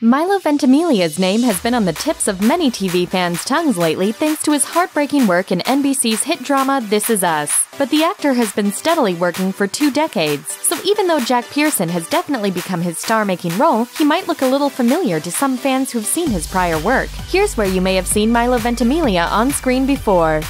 Milo Ventimiglia's name has been on the tips of many TV fans' tongues lately thanks to his heartbreaking work in NBC's hit drama This Is Us. But the actor has been steadily working for 2 decades, so even though Jack Pearson has definitely become his star-making role, he might look a little familiar to some fans who've seen his prior work. Here's where you may have seen Milo Ventimiglia on screen before.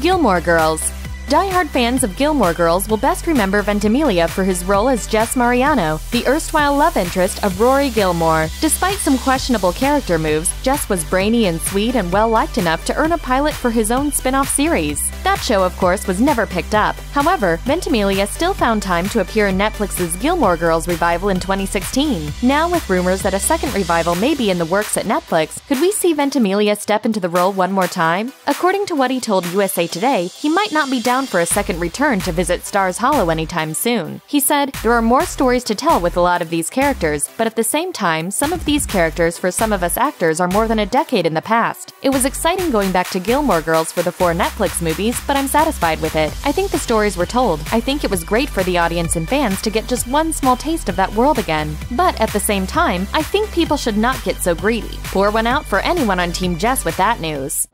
Gilmore Girls. Die-hard fans of Gilmore Girls will best remember Ventimiglia for his role as Jess Mariano, the erstwhile love interest of Rory Gilmore. Despite some questionable character moves, Jess was brainy and sweet and well-liked enough to earn a pilot for his own spin-off series. That show, of course, was never picked up. However, Ventimiglia still found time to appear in Netflix's Gilmore Girls revival in 2016. Now, with rumors that a second revival may be in the works at Netflix, could we see Ventimiglia step into the role one more time? According to what he told USA Today, he might not be down for a second return to visit Stars Hollow anytime soon. He said, "There are more stories to tell with a lot of these characters, but at the same time, some of these characters for some of us actors are more than a decade in the past. It was exciting going back to Gilmore Girls for the 4 Netflix movies, but I'm satisfied with it. I think the stories were told. I think it was great for the audience and fans to get just one small taste of that world again. But at the same time, I think people should not get so greedy." Pour one out for anyone on Team Jess with that news.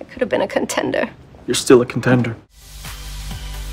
I could have been a contender. You're still a contender.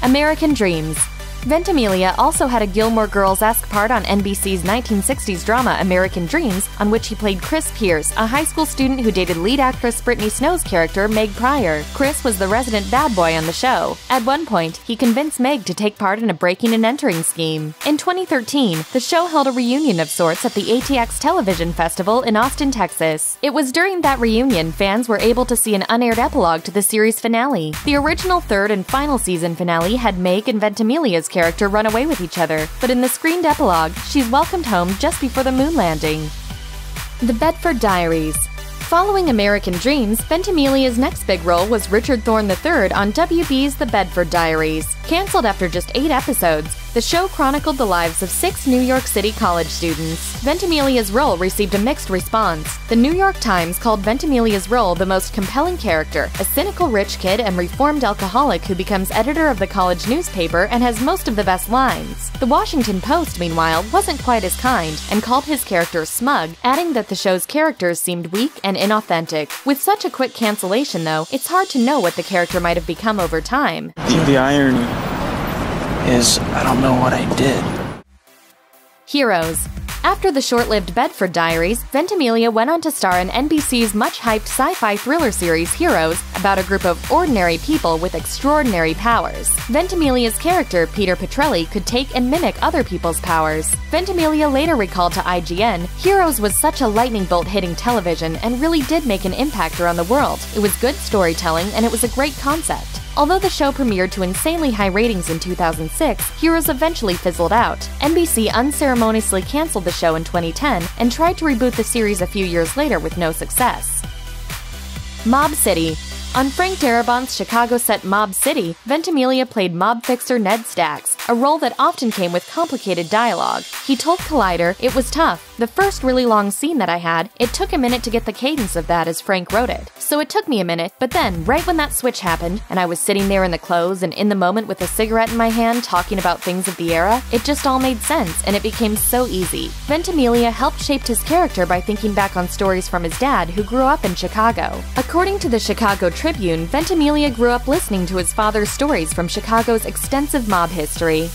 American Dreams. Ventimiglia also had a Gilmore Girls-esque part on NBC's 1960s drama American Dreams, on which he played Chris Pierce, a high school student who dated lead actress Brittany Snow's character Meg Pryor. Chris was the resident bad boy on the show. At one point, he convinced Meg to take part in a breaking and entering scheme. In 2013, the show held a reunion of sorts at the ATX Television Festival in Austin, Texas. It was during that reunion fans were able to see an unaired epilogue to the series finale. The original 3rd and final season finale had Meg and Ventimiglia's character run away with each other, but in the screened epilogue, she's welcomed home just before the moon landing. The Bedford Diaries. Following American Dreams, Ventimiglia's next big role was Richard Thorne III on WB's The Bedford Diaries. Cancelled after just 8 episodes, the show chronicled the lives of 6 New York City college students. Ventimiglia's role received a mixed response. The New York Times called Ventimiglia's role the most compelling character, a cynical rich kid and reformed alcoholic who becomes editor of the college newspaper and has most of the best lines. The Washington Post, meanwhile, wasn't quite as kind and called his character smug, adding that the show's characters seemed weak and inauthentic. With such a quick cancellation, though, it's hard to know what the character might have become over time. The irony is, I don't know what I did. Heroes. After the short-lived Bedford Diaries, Ventimiglia went on to star in NBC's much-hyped sci-fi thriller series Heroes, about a group of ordinary people with extraordinary powers. Ventimiglia's character, Peter Petrelli, could take and mimic other people's powers. Ventimiglia later recalled to IGN, "Heroes was such a lightning bolt-hitting television and really did make an impact around the world. It was good storytelling and it was a great concept." Although the show premiered to insanely high ratings in 2006, Heroes eventually fizzled out. NBC unceremoniously canceled the show in 2010 and tried to reboot the series a few years later with no success. Mob City. On Frank Darabont's Chicago set Mob City, Ventimiglia played mob fixer Ned Stacks, a role that often came with complicated dialogue. He told Collider, "It was tough. The first really long scene that I had, it took a minute to get the cadence of that as Frank wrote it. So it took me a minute, but then, right when that switch happened, and I was sitting there in the clothes and in the moment with a cigarette in my hand talking about things of the era, it just all made sense and it became so easy." Ventimiglia helped shape his character by thinking back on stories from his dad, who grew up in Chicago. According to the Chicago Tribune, Ventimiglia grew up listening to his father's stories from Chicago's extensive mob history.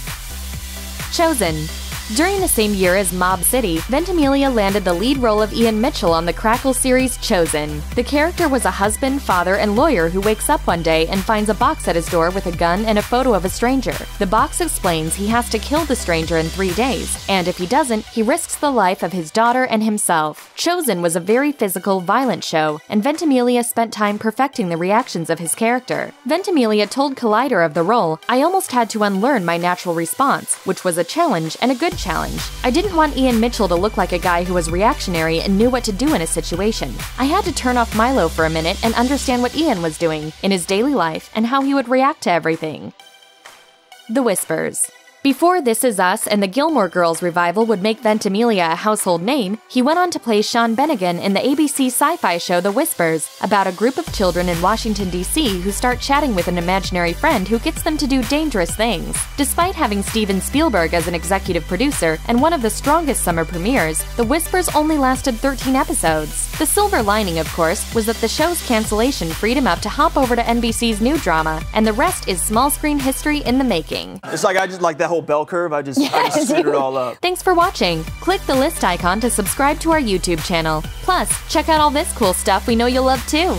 Chosen. During the same year as Mob City, Ventimiglia landed the lead role of Ian Mitchell on the Crackle series Chosen. The character was a husband, father, and lawyer who wakes up one day and finds a box at his door with a gun and a photo of a stranger. The box explains he has to kill the stranger in 3 days, and if he doesn't, he risks the life of his daughter and himself. Chosen was a very physical, violent show, and Ventimiglia spent time perfecting the reactions of his character. Ventimiglia told Collider of the role, "I almost had to unlearn my natural response, which was a challenge and a good challenge. I didn't want Ian Mitchell to look like a guy who was reactionary and knew what to do in a situation. I had to turn off Milo for a minute and understand what Ian was doing in his daily life and how he would react to everything." The Whispers. Before This Is Us and the Gilmore Girls revival would make Ventimiglia a household name, he went on to play Sean Bennigan in the ABC sci-fi show The Whispers, about a group of children in Washington, D.C. who start chatting with an imaginary friend who gets them to do dangerous things. Despite having Steven Spielberg as an executive producer and one of the strongest summer premieres, The Whispers only lasted 13 episodes. The silver lining, of course, was that the show's cancellation freed him up to hop over to NBC's new drama, and the rest is small screen history in the making. It's like I just like that whole bell curve, I just screwed it all up. Thanks for watching. Click the list icon to subscribe to our YouTube channel. Plus, check out all this cool stuff we know you'll love too.